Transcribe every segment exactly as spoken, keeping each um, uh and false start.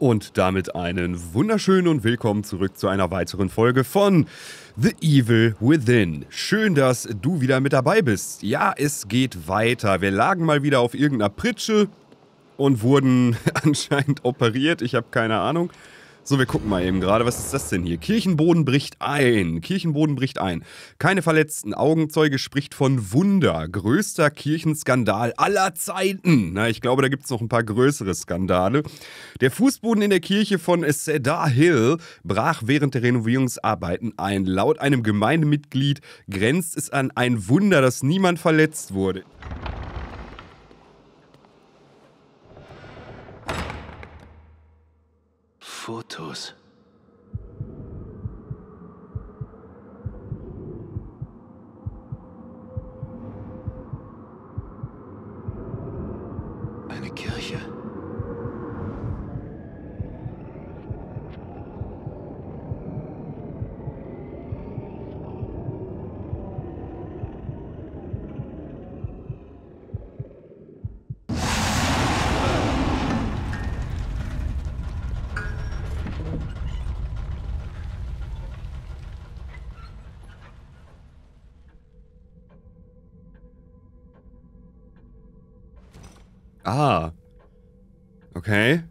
Und damit einen wunderschönen und willkommen zurück zu einer weiteren Folge von The Evil Within. Schön, dass du wieder mit dabei bist. Ja, es geht weiter. Wir lagen mal wieder auf irgendeiner Pritsche und wurden anscheinend operiert. Ich habe keine Ahnung. So, wir gucken mal eben gerade. Was ist das denn hier? Kirchenboden bricht ein. Kirchenboden bricht ein. Keine verletzten. Augenzeuge spricht von Wunder. Größter Kirchenskandal aller Zeiten. Na, ich glaube, da gibt es noch ein paar größere Skandale. Der Fußboden in der Kirche von Cedar Hill brach während der Renovierungsarbeiten ein. Laut einem Gemeindemitglied grenzt es an ein Wunder, dass niemand verletzt wurde. Fotos. Eine Kirche. Ah. Okay.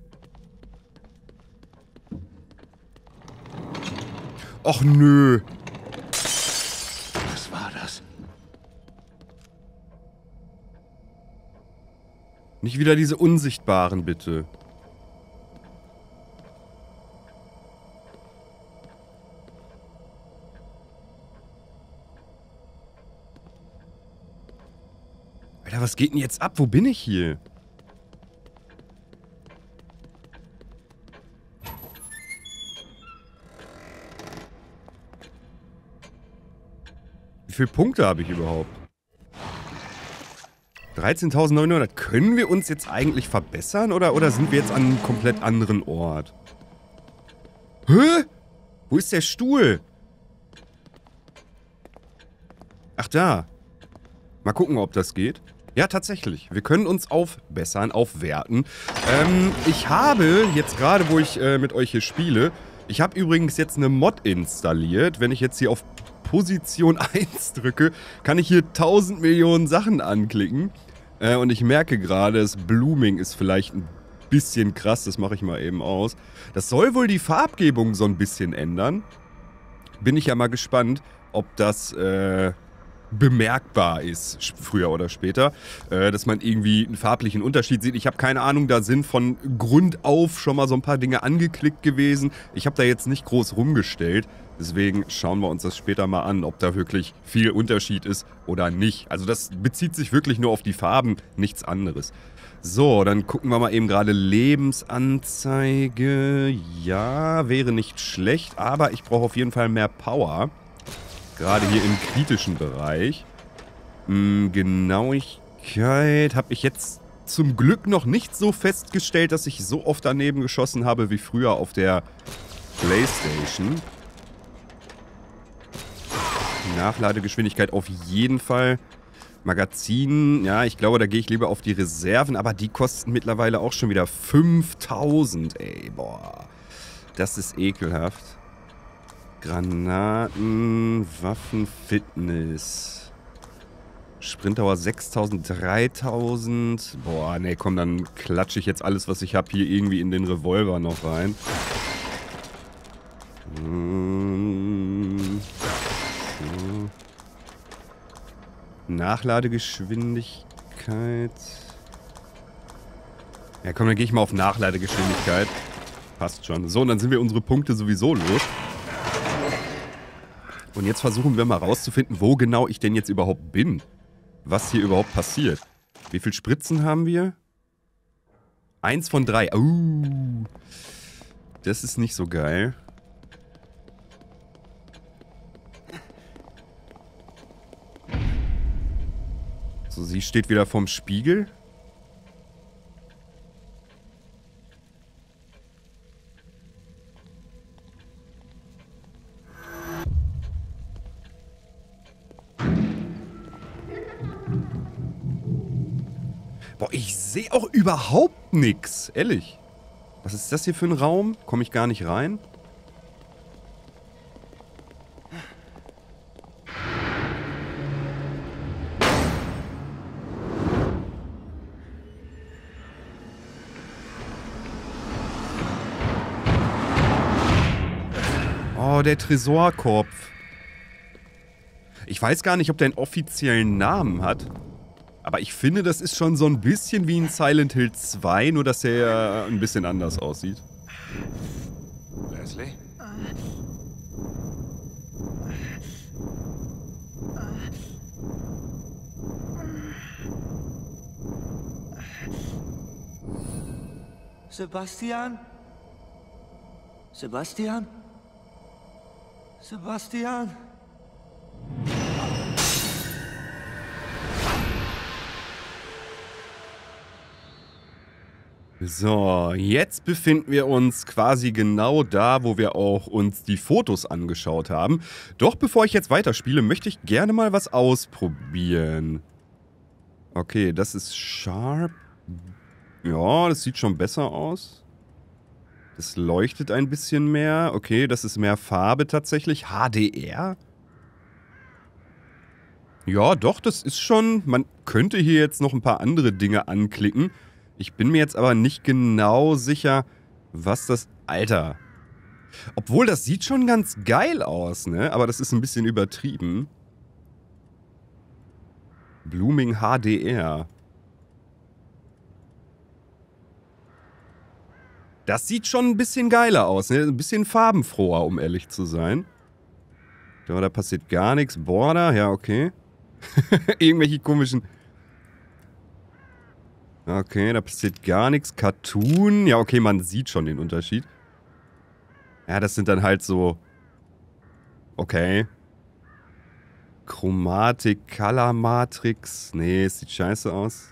Och nö. Was war das? Nicht wieder diese Unsichtbaren, bitte. Alter, was geht denn jetzt ab? Wo bin ich hier? Wie viele Punkte habe ich überhaupt? dreizehntausendneunhundert. Können wir uns jetzt eigentlich verbessern? Oder, oder sind wir jetzt an einem komplett anderen Ort? Hä? Wo ist der Stuhl? Ach da. Mal gucken, ob das geht. Ja, tatsächlich. Wir können uns aufbessern, aufwerten. Ähm, ich habe jetzt gerade, wo ich äh, mit euch hier spiele, ich habe übrigens jetzt eine Mod installiert. Wenn ich jetzt hier auf Position eins drücke, kann ich hier tausend Millionen Sachen anklicken. Äh, und ich merke gerade, das Blooming ist vielleicht ein bisschen krass. Das mache ich mal eben aus. Das soll wohl die Farbgebung so ein bisschen ändern. Bin ich ja mal gespannt, ob das äh, bemerkbar ist, früher oder später. Äh, dass man irgendwie einen farblichen Unterschied sieht. Ich habe keine Ahnung, da sind von Grund auf schon mal so ein paar Dinge angeklickt gewesen. Ich habe da jetzt nicht groß rumgestellt. Deswegen schauen wir uns das später mal an, ob da wirklich viel Unterschied ist oder nicht. Also das bezieht sich wirklich nur auf die Farben, nichts anderes. So, dann gucken wir mal eben gerade Lebensanzeige. Ja, wäre nicht schlecht, aber ich brauche auf jeden Fall mehr Power. Gerade hier im kritischen Bereich. Hm, Genauigkeit habe ich jetzt zum Glück noch nicht so festgestellt, dass ich so oft daneben geschossen habe wie früher auf der PlayStation. Nachladegeschwindigkeit auf jeden Fall. Magazin, ja, ich glaube, da gehe ich lieber auf die Reserven, aber die kosten mittlerweile auch schon wieder fünftausend, ey, boah. Das ist ekelhaft. Granaten, Waffen, Fitness. Sprintdauer sechstausend, dreitausend. Boah, nee, komm, dann klatsche ich jetzt alles, was ich habe, hier irgendwie in den Revolver noch rein. Hm. Nachladegeschwindigkeit. Ja komm, dann gehe ich mal auf Nachladegeschwindigkeit. Passt schon. So, und dann sind wir unsere Punkte sowieso los. Und jetzt versuchen wir mal rauszufinden, wo genau ich denn jetzt überhaupt bin. Was hier überhaupt passiert. Wie viele Spritzen haben wir? Eins von drei. Uh, das ist nicht so geil. Sie steht wieder vorm Spiegel. Boah, ich sehe auch überhaupt nichts, ehrlich. Was ist das hier für ein Raum? Komme ich gar nicht rein? Oh, der Tresorkopf. Ich weiß gar nicht, ob der einen offiziellen Namen hat. Aber ich finde, das ist schon so ein bisschen wie in Silent Hill zwei, nur dass er ein bisschen anders aussieht. Leslie? Sebastian? Sebastian? Sebastian? So, jetzt befinden wir uns quasi genau da, wo wir auch uns die Fotos angeschaut haben. Doch bevor ich jetzt weiterspiele, möchte ich gerne mal was ausprobieren. Okay, das ist sharp. Ja, das sieht schon besser aus. Das leuchtet ein bisschen mehr. Okay, das ist mehr Farbe tatsächlich. H D R? Ja, doch, das ist schon... Man könnte hier jetzt noch ein paar andere Dinge anklicken. Ich bin mir jetzt aber nicht genau sicher, was das... Alter. Obwohl, das sieht schon ganz geil aus, ne? Aber das ist ein bisschen übertrieben. Blooming H D R. Das sieht schon ein bisschen geiler aus, ne? Ein bisschen farbenfroher, um ehrlich zu sein. Da passiert gar nichts. Border, ja, okay. Irgendwelche komischen... Okay, da passiert gar nichts. Cartoon. Ja, okay, man sieht schon den Unterschied. Ja, das sind dann halt so... Okay. Chromatik, Color Matrix. Nee, es sieht scheiße aus.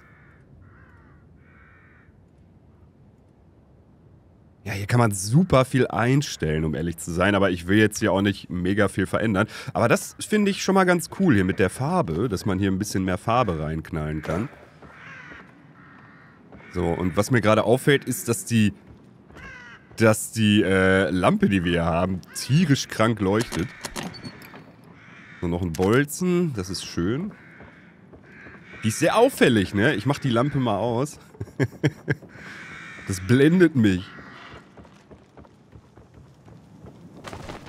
Ja, hier kann man super viel einstellen, um ehrlich zu sein. Aber ich will jetzt hier auch nicht mega viel verändern. Aber das finde ich schon mal ganz cool hier mit der Farbe, dass man hier ein bisschen mehr Farbe reinknallen kann. So, und was mir gerade auffällt, ist, dass die, dass die äh, Lampe, die wir hier haben, tierisch krank leuchtet. So, noch ein Bolzen, das ist schön. Die ist sehr auffällig, ne? Ich mach die Lampe mal aus. Das blendet mich.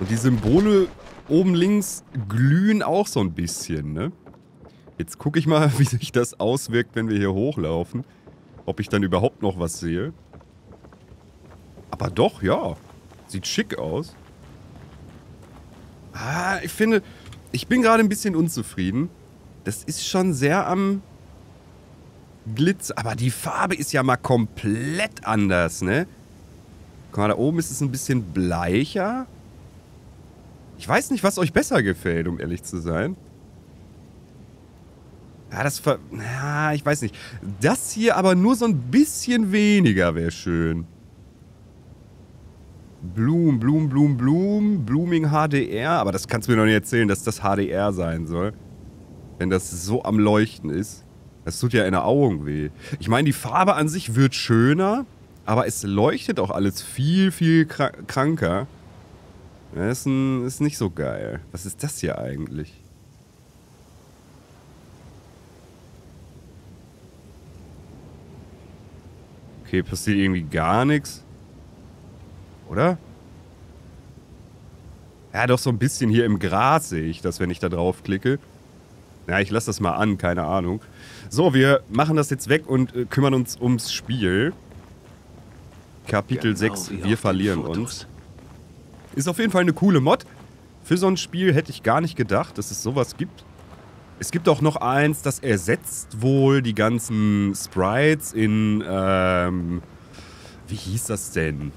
Und die Symbole oben links glühen auch so ein bisschen, ne? Jetzt gucke ich mal, wie sich das auswirkt, wenn wir hier hochlaufen. Ob ich dann überhaupt noch was sehe. Aber doch, ja. Sieht schick aus. Ah, ich finde... Ich bin gerade ein bisschen unzufrieden. Das ist schon sehr am... Glitz. Aber die Farbe ist ja mal komplett anders, ne? Guck mal, da oben ist es ein bisschen bleicher. Ich weiß nicht, was euch besser gefällt, um ehrlich zu sein. Ja, das ver... Ja, ich weiß nicht. Das hier aber nur so ein bisschen weniger wäre schön. Bloom, Bloom, Bloom, Bloom. Blooming H D R. Aber das kannst du mir noch nicht erzählen, dass das H D R sein soll. Wenn das so am Leuchten ist. Das tut ja in den Augen weh. Ich meine, die Farbe an sich wird schöner. Aber es leuchtet auch alles viel, viel kranker. Das ist, ein, ist nicht so geil. Was ist das hier eigentlich? Okay, passiert irgendwie gar nichts. Oder? Ja, doch so ein bisschen hier im Gras sehe ich das, wenn ich da drauf klicke. Ja, ich lasse das mal an, keine Ahnung. So, wir machen das jetzt weg und äh, kümmern uns ums Spiel. Kapitel sechs, wir verlieren uns. Ist auf jeden Fall eine coole Mod. Für so ein Spiel hätte ich gar nicht gedacht, dass es sowas gibt. Es gibt auch noch eins, das ersetzt wohl die ganzen Sprites in, ähm, wie hieß das denn?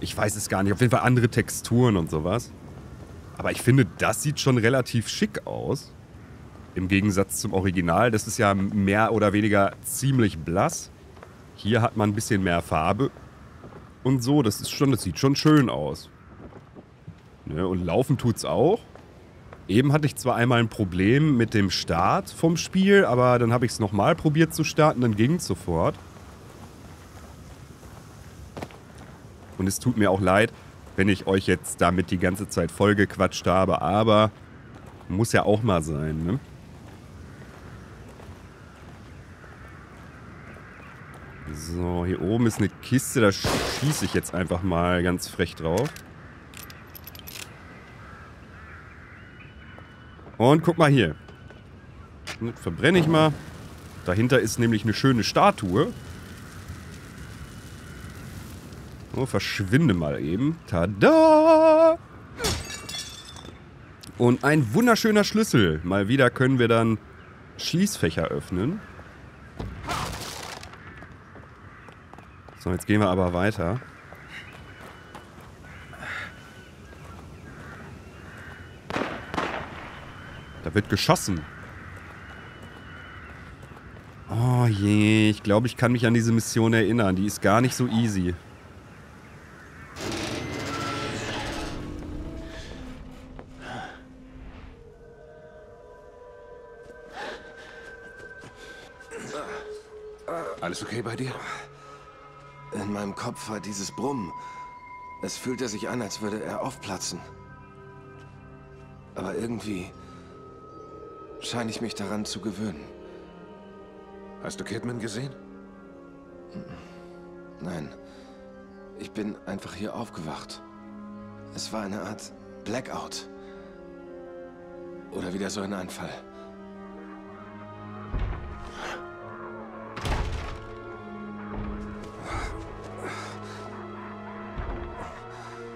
Ich weiß es gar nicht, auf jeden Fall andere Texturen und sowas. Aber ich finde, das sieht schon relativ schick aus. Im Gegensatz zum Original, das ist ja mehr oder weniger ziemlich blass. Hier hat man ein bisschen mehr Farbe. Und so, das ist schon, das sieht schon schön aus. Ne? Und laufen tut's auch. Eben hatte ich zwar einmal ein Problem mit dem Start vom Spiel, aber dann habe ich es nochmal probiert zu starten, dann ging es sofort. Und es tut mir auch leid, wenn ich euch jetzt damit die ganze Zeit vollgequatscht habe, aber muss ja auch mal sein, ne? So, hier oben ist eine Kiste, da schieße ich jetzt einfach mal ganz frech drauf. Und guck mal hier. Verbrenne ich mal. Dahinter ist nämlich eine schöne Statue. So, verschwinde mal eben. Tada! Und ein wunderschöner Schlüssel. Mal wieder können wir dann Schließfächer öffnen. So, jetzt gehen wir aber weiter. Da wird geschossen. Oh je, ich glaube, ich kann mich an diese Mission erinnern. Die ist gar nicht so easy. Alles okay bei dir? In meinem Kopf war dieses Brummen. Es fühlte sich an, als würde er aufplatzen. Aber irgendwie scheine ich mich daran zu gewöhnen. Hast du Kidman gesehen? Nein. Ich bin einfach hier aufgewacht. Es war eine Art Blackout. Oder wieder so ein Anfall.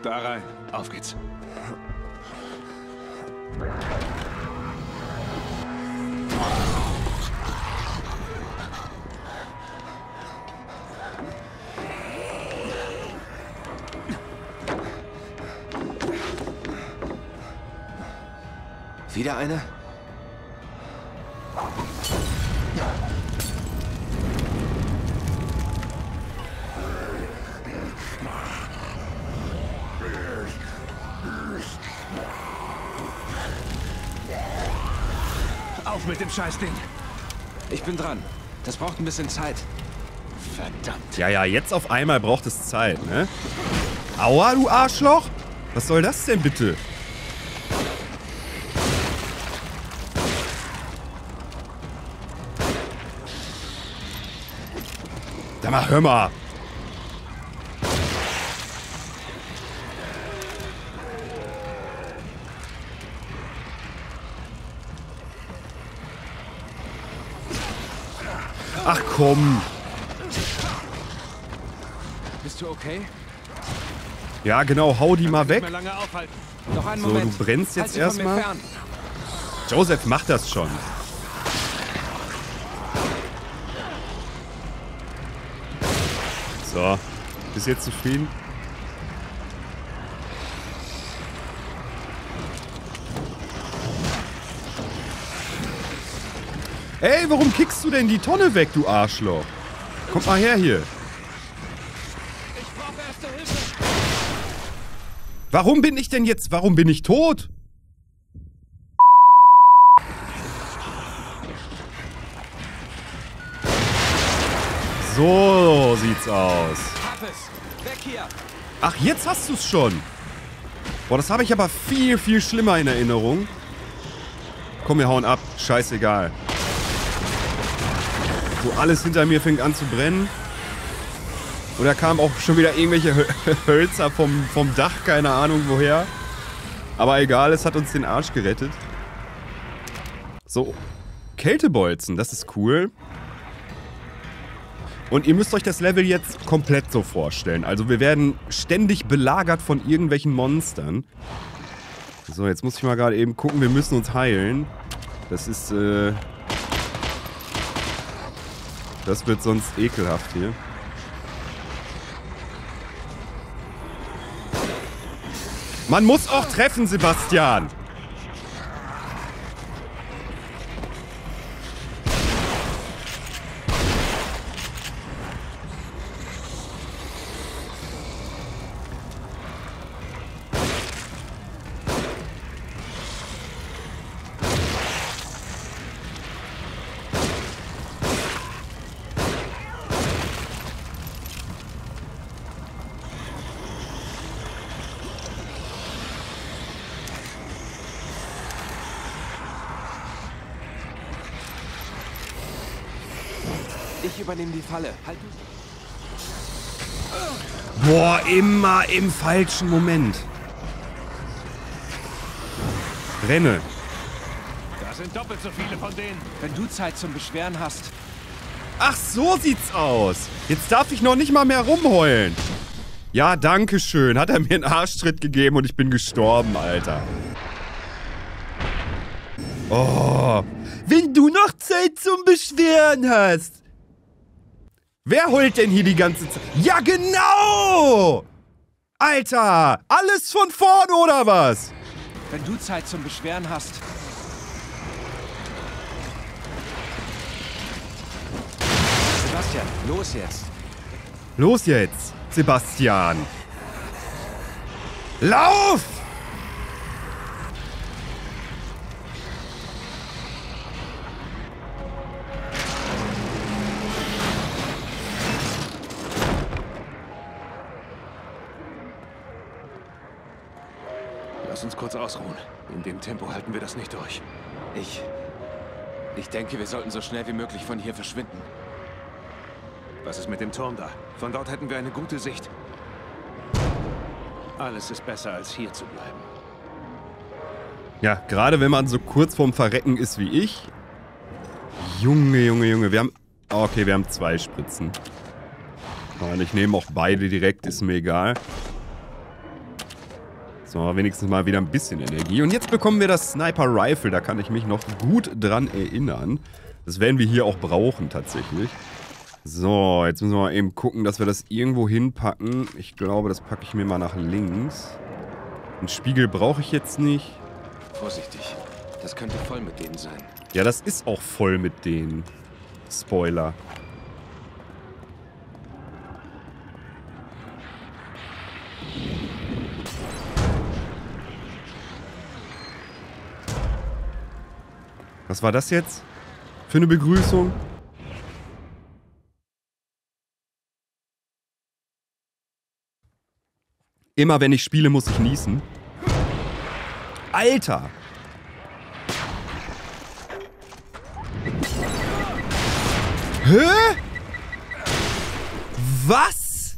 Da rein. Auf geht's. Wieder eine? Auf mit dem Scheißding! Ich bin dran. Das braucht ein bisschen Zeit. Verdammt. Ja, ja, jetzt auf einmal braucht es Zeit, ne? Aua, du Arschloch! Was soll das denn bitte? Ach, hör mal. Ach komm. Bist du okay? Ja, genau, hau die mal weg. Noch einen Moment. So, du brennst jetzt erstmal. Joseph macht das schon. So, bist jetzt zufrieden? Ey, warum kickst du denn die Tonne weg, du Arschloch? Komm mal her hier. Warum bin ich denn jetzt, warum bin ich tot? So sieht's aus. Ach, jetzt hast du's schon. Boah, das habe ich aber viel, viel schlimmer in Erinnerung. Komm, wir hauen ab. Scheißegal. So, alles hinter mir fängt an zu brennen. Und da kamen auch schon wieder irgendwelche Hölzer vom, vom Dach. Keine Ahnung woher. Aber egal, es hat uns den Arsch gerettet. So, Kältebolzen, das ist cool. Und ihr müsst euch das Level jetzt komplett so vorstellen. Also wir werden ständig belagert von irgendwelchen Monstern. So, jetzt muss ich mal gerade eben gucken. Wir müssen uns heilen. Das ist, äh... das wird sonst ekelhaft hier. Man muss auch treffen, Sebastian! Ich übernehme die Falle. Halten Sie. Boah, immer im falschen Moment. Renne. Das sind doppelt so viele von denen. Wenn du Zeit zum Beschweren hast. Ach, so sieht's aus. Jetzt darf ich noch nicht mal mehr rumheulen. Ja, danke schön. Hat er mir einen Arschtritt gegeben und ich bin gestorben, Alter. Oh. Wenn du noch Zeit zum Beschweren hast. Wer heult denn hier die ganze Zeit? Ja, genau! Alter, alles von vorn, oder was? Wenn du Zeit zum Beschweren hast. Sebastian, los jetzt. Los jetzt, Sebastian. Lauf! Lass uns kurz ausruhen. In dem Tempo halten wir das nicht durch. Ich... Ich denke, wir sollten so schnell wie möglich von hier verschwinden. Was ist mit dem Turm da? Von dort hätten wir eine gute Sicht. Alles ist besser, als hier zu bleiben. Ja, gerade wenn man so kurz vorm Verrecken ist wie ich. Junge, Junge, Junge, wir haben... Okay, wir haben zwei Spritzen. Und ich nehme auch beide direkt, ist mir egal. So, wenigstens mal wieder ein bisschen Energie. Und jetzt bekommen wir das Sniper Rifle, da kann ich mich noch gut dran erinnern. Das werden wir hier auch brauchen, tatsächlich. So, jetzt müssen wir mal eben gucken, dass wir das irgendwo hinpacken. Ich glaube, das packe ich mir mal nach links. Einen Spiegel brauche ich jetzt nicht. Vorsichtig, das könnte voll mit denen sein. Ja, das ist auch voll mit denen. Spoiler. Was war das jetzt für eine Begrüßung? Immer wenn ich spiele, muss ich niesen. Alter! Hä? Was?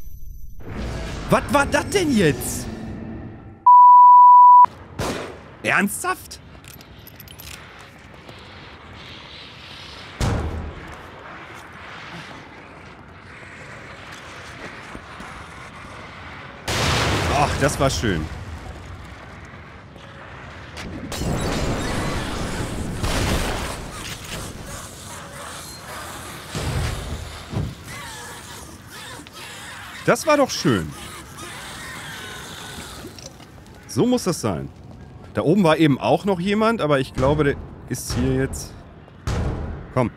Was war das denn jetzt? Ernsthaft? Ach, das war schön. Das war doch schön. So muss das sein. Da oben war eben auch noch jemand, aber ich glaube, der ist hier jetzt... Komm.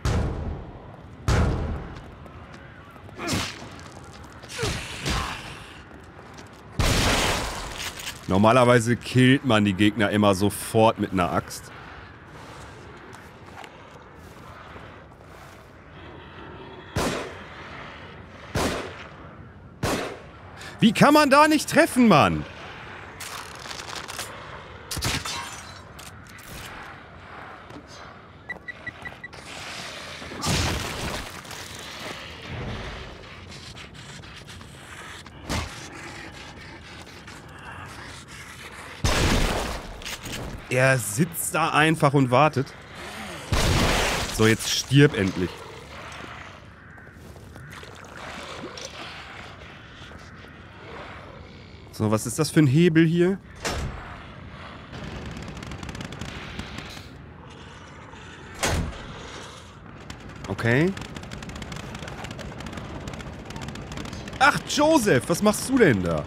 Normalerweise killt man die Gegner immer sofort mit einer Axt. Wie kann man da nicht treffen, Mann? Er sitzt da einfach und wartet. So, jetzt stirb endlich. So, was ist das für ein Hebel hier? Okay. Ach, Joseph, was machst du denn da?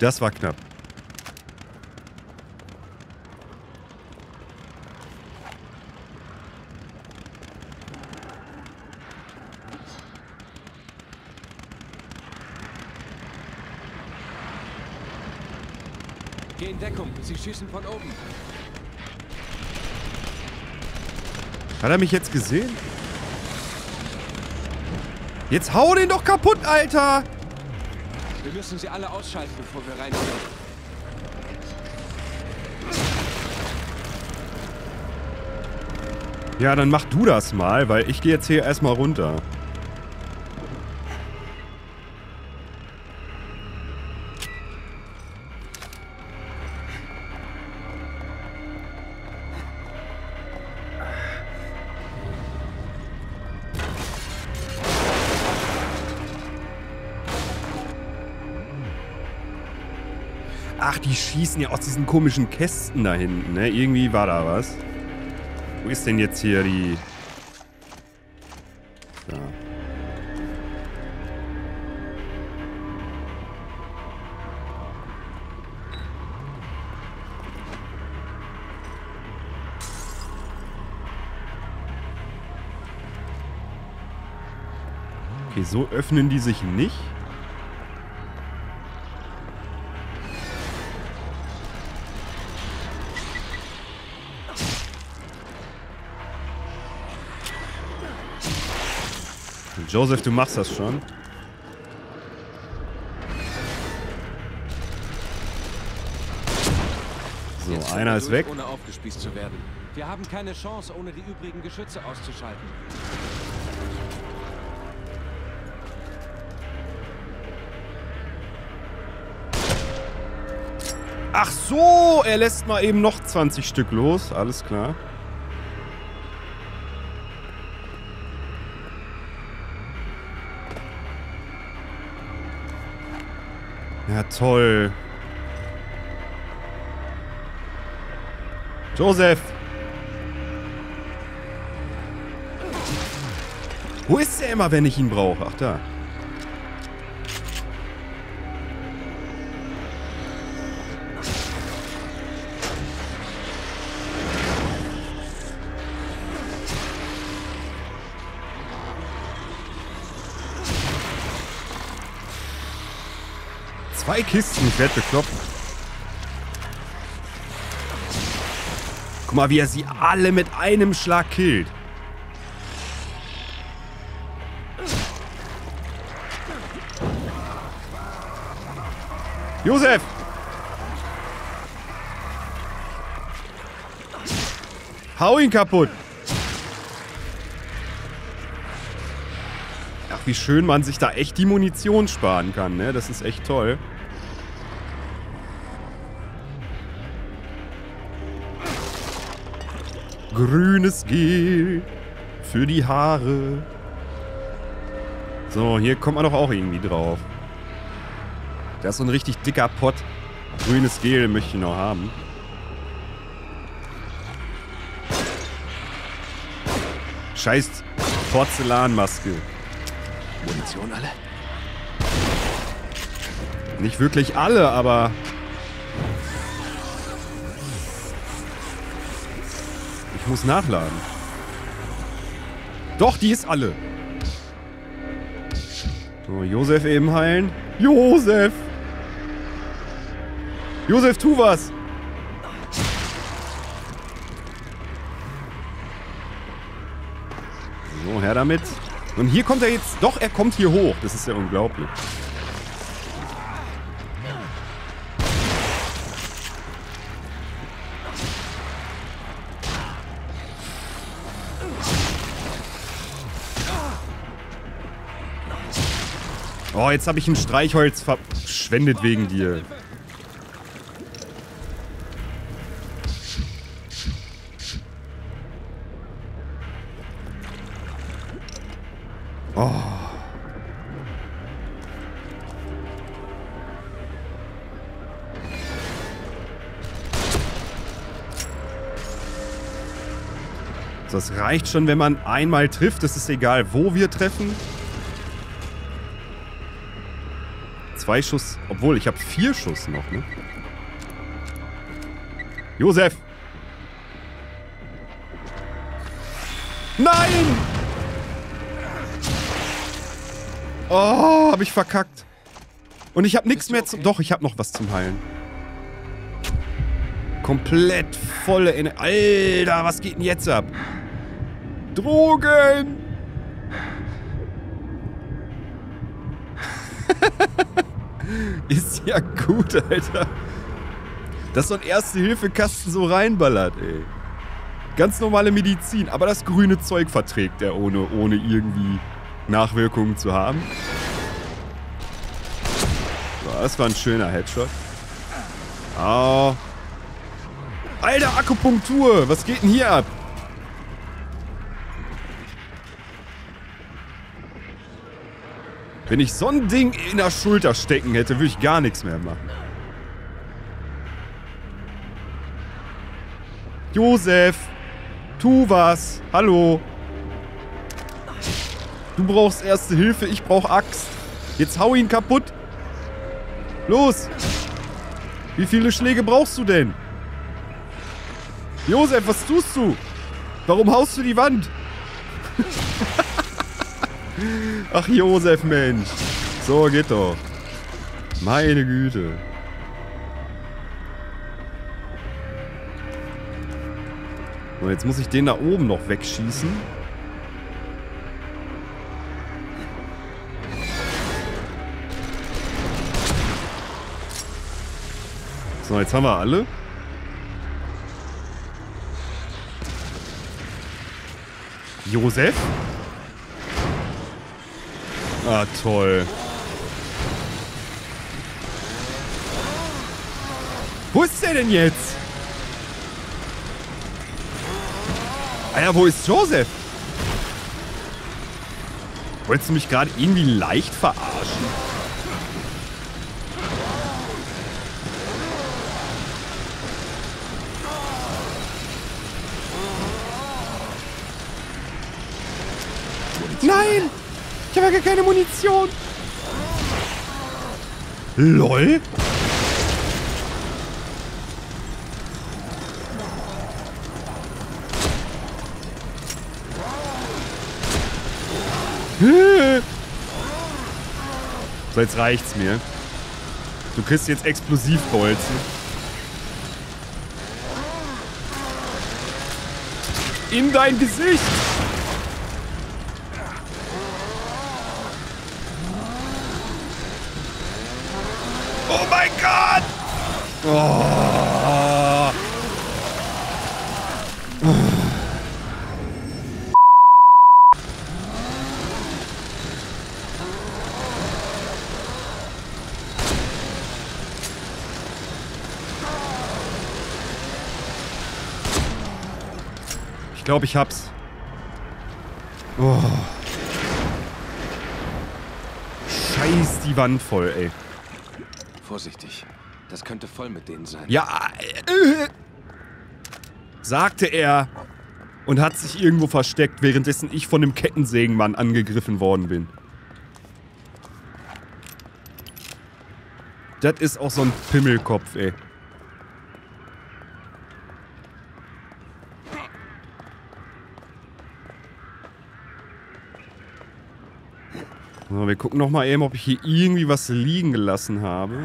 Das war knapp. Geh in Deckung, sie schießen von oben. Hat er mich jetzt gesehen? Jetzt hau den doch kaputt, Alter! Wir müssen sie alle ausschalten, bevor wir reinkommen. Ja, dann mach du das mal, weil ich gehe jetzt hier erstmal runter. Ach, die schießen ja aus diesen komischen Kästen da hinten, ne? Irgendwie war da was. Wo ist denn jetzt hier die... Da. Okay, so öffnen die sich nicht. Joseph, du machst das schon. So, jetzt einer ist weg. Ohne aufgespießt zu werden. Wir haben keine Chance, ohne die übrigen Geschütze auszuschalten. Ach so, er lässt mal eben noch zwanzig Stück los. Alles klar. Ja, toll. Joseph! Wo ist er immer, wenn ich ihn brauche? Ach, da. Zwei Kisten, ich werde bekloppt. Guck mal, wie er sie alle mit einem Schlag killt. Joseph! Hau ihn kaputt! Ach, wie schön man sich da echt die Munition sparen kann, ne? Das ist echt toll. Grünes Gel für die Haare. So, hier kommt man doch auch irgendwie drauf. Das ist so ein richtig dicker Pott. Grünes Gel möchte ich noch haben. Scheiß Porzellanmaske. Munition alle? Nicht wirklich alle, aber... Ich muss nachladen. Doch, die ist alle. So, Joseph eben heilen. Joseph! Joseph, tu was! So, her damit. Und hier kommt er jetzt... Doch, er kommt hier hoch. Das ist ja unglaublich. Oh, jetzt habe ich ein Streichholz verschwendet wegen dir. Oh. So, das reicht schon, wenn man einmal trifft. Es ist egal, wo wir treffen. Zwei Schuss. Obwohl, ich habe vier Schuss noch, ne? Joseph! Nein! Oh, habe ich verkackt. Und ich habe nichts mehr zum... Doch, ich habe noch was zum Heilen. Komplett volle Energie. Alter, was geht denn jetzt ab? Drogen! Ist ja gut, Alter. Dass so ein Erste-Hilfe-Kasten so reinballert, ey. Ganz normale Medizin, aber das grüne Zeug verträgt er, ohne, ohne irgendwie Nachwirkungen zu haben. So, das war ein schöner Headshot. Oh. Alter, Akupunktur! Was geht denn hier ab? Wenn ich so ein Ding in der Schulter stecken hätte, würde ich gar nichts mehr machen. Joseph! Tu was! Hallo! Du brauchst Erste Hilfe, ich brauch Axt. Jetzt hau ihn kaputt! Los! Wie viele Schläge brauchst du denn? Joseph, was tust du? Warum haust du die Wand? Ach, Joseph, Mensch. So, geht doch. Meine Güte. So, jetzt muss ich den da oben noch wegschießen. So, jetzt haben wir alle. Joseph? Ah, toll. Wo ist der denn jetzt? Ah ja, wo ist Joseph? Wolltest du mich gerade irgendwie leicht verarschen? Nein! Ich habe ja gar keine Munition. LOL? So, jetzt reicht's mir. Du kriegst jetzt Explosivbolzen. In dein Gesicht! Oh mein Gott! Oh. Oh. Ich glaube, ich hab's. Oh. Scheiß die Wand voll, ey. Vorsichtig. Das könnte voll mit denen sein. Ja, äh, äh, sagte er und hat sich irgendwo versteckt, währenddessen ich von dem Kettensägenmann angegriffen worden bin. Das ist auch so ein Pimmelkopf, ey. So, wir gucken nochmal eben, ob ich hier irgendwie was liegen gelassen habe.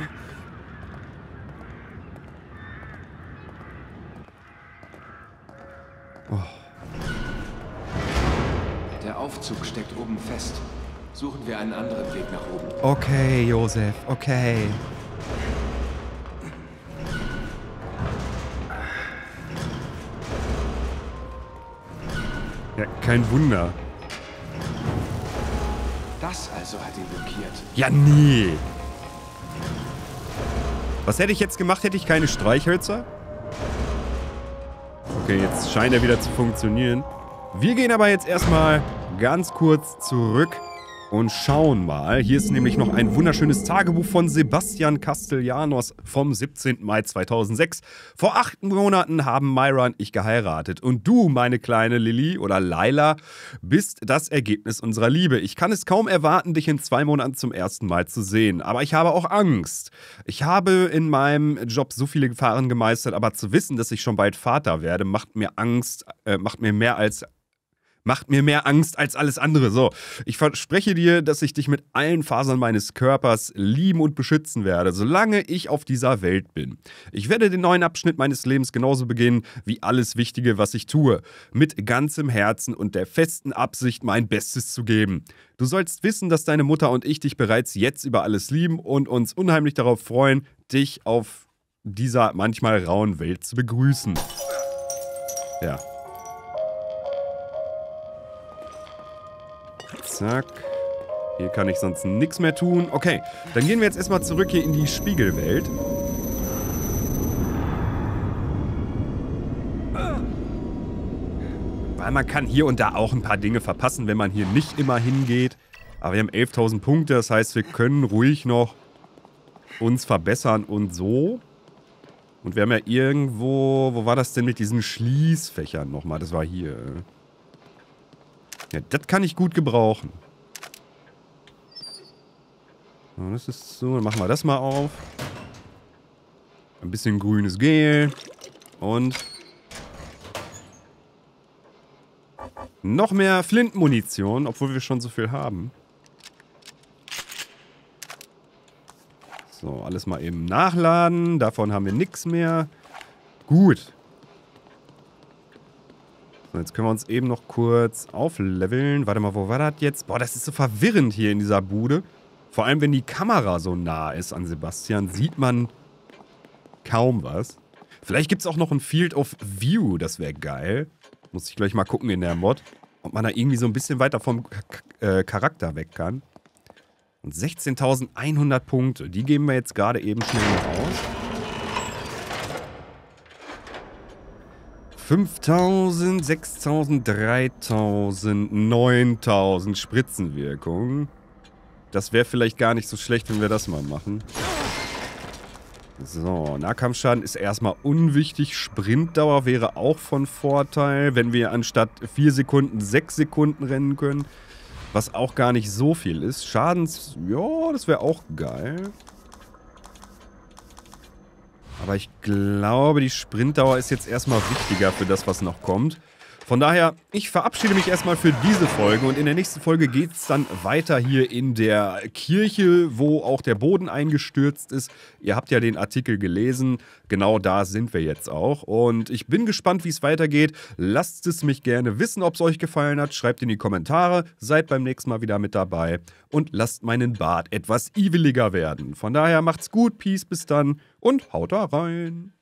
Oh. Der Aufzug steckt oben fest. Suchen wir einen anderen Weg nach oben. Okay, Joseph, okay. Ja, kein Wunder. Das also hat ihn blockiert. Ja, nee. Was hätte ich jetzt gemacht? Hätte ich keine Streichhölzer? Okay, jetzt scheint er wieder zu funktionieren. Wir gehen aber jetzt erstmal ganz kurz zurück und schauen mal. Hier ist nämlich noch ein wunderschönes Tagebuch von Sebastian Castellanos vom siebzehnten Mai zweitausendsechs. Vor acht Monaten haben Myra und ich geheiratet. Und du, meine kleine Lilly oder Laila, bist das Ergebnis unserer Liebe. Ich kann es kaum erwarten, dich in zwei Monaten zum ersten Mal zu sehen. Aber ich habe auch Angst. Ich habe in meinem Job so viele Gefahren gemeistert, aber zu wissen, dass ich schon bald Vater werde, macht mir Angst, äh, macht mir mehr als Angst. Macht mir mehr Angst als alles andere. So, ich verspreche dir, dass ich dich mit allen Fasern meines Körpers lieben und beschützen werde, solange ich auf dieser Welt bin. Ich werde den neuen Abschnitt meines Lebens genauso beginnen wie alles Wichtige, was ich tue. Mit ganzem Herzen und der festen Absicht, mein Bestes zu geben. Du sollst wissen, dass deine Mutter und ich dich bereits jetzt über alles lieben und uns unheimlich darauf freuen, dich auf dieser manchmal rauen Welt zu begrüßen. Ja. Zack. Hier kann ich sonst nichts mehr tun. Okay, dann gehen wir jetzt erstmal zurück hier in die Spiegelwelt. Weil man kann hier und da auch ein paar Dinge verpassen, wenn man hier nicht immer hingeht. Aber wir haben elftausend Punkte, das heißt, wir können ruhig noch uns verbessern und so. Und wir haben ja irgendwo... Wo war das denn mit diesen Schließfächern nochmal? Das war hier. Ja, das kann ich gut gebrauchen. So, das ist so. Dann machen wir das mal auf. Ein bisschen grünes Gel. Und... noch mehr Flintmunition, obwohl wir schon so viel haben. So, alles mal eben nachladen. Davon haben wir nichts mehr. Gut. So, jetzt können wir uns eben noch kurz aufleveln. Warte mal, wo war das jetzt? Boah, das ist so verwirrend hier in dieser Bude. Vor allem, wenn die Kamera so nah ist an Sebastian, sieht man kaum was. Vielleicht gibt es auch noch ein Field of View. Das wäre geil. Muss ich gleich mal gucken in der Mod, ob man da irgendwie so ein bisschen weiter vom Charakter weg kann. Und sechzehntausendeinhundert Punkte, die geben wir jetzt gerade eben schnell aus. fünftausend, sechstausend, dreitausend, neuntausend Spritzenwirkung. Das wäre vielleicht gar nicht so schlecht, wenn wir das mal machen. So, Nahkampfschaden ist erstmal unwichtig. Sprintdauer wäre auch von Vorteil, wenn wir anstatt vier Sekunden sechs Sekunden rennen können. Was auch gar nicht so viel ist. Schadens... ja, das wäre auch geil. Aber ich glaube, die Sprintdauer ist jetzt erstmal wichtiger für das, was noch kommt. Von daher, ich verabschiede mich erstmal für diese Folge. Und in der nächsten Folge geht es dann weiter hier in der Kirche, wo auch der Boden eingestürzt ist. Ihr habt ja den Artikel gelesen. Genau da sind wir jetzt auch. Und ich bin gespannt, wie es weitergeht. Lasst es mich gerne wissen, ob es euch gefallen hat. Schreibt in die Kommentare. Seid beim nächsten Mal wieder mit dabei. Und lasst meinen Bart etwas eviliger werden. Von daher macht's gut. Peace, bis dann. Und haut da rein.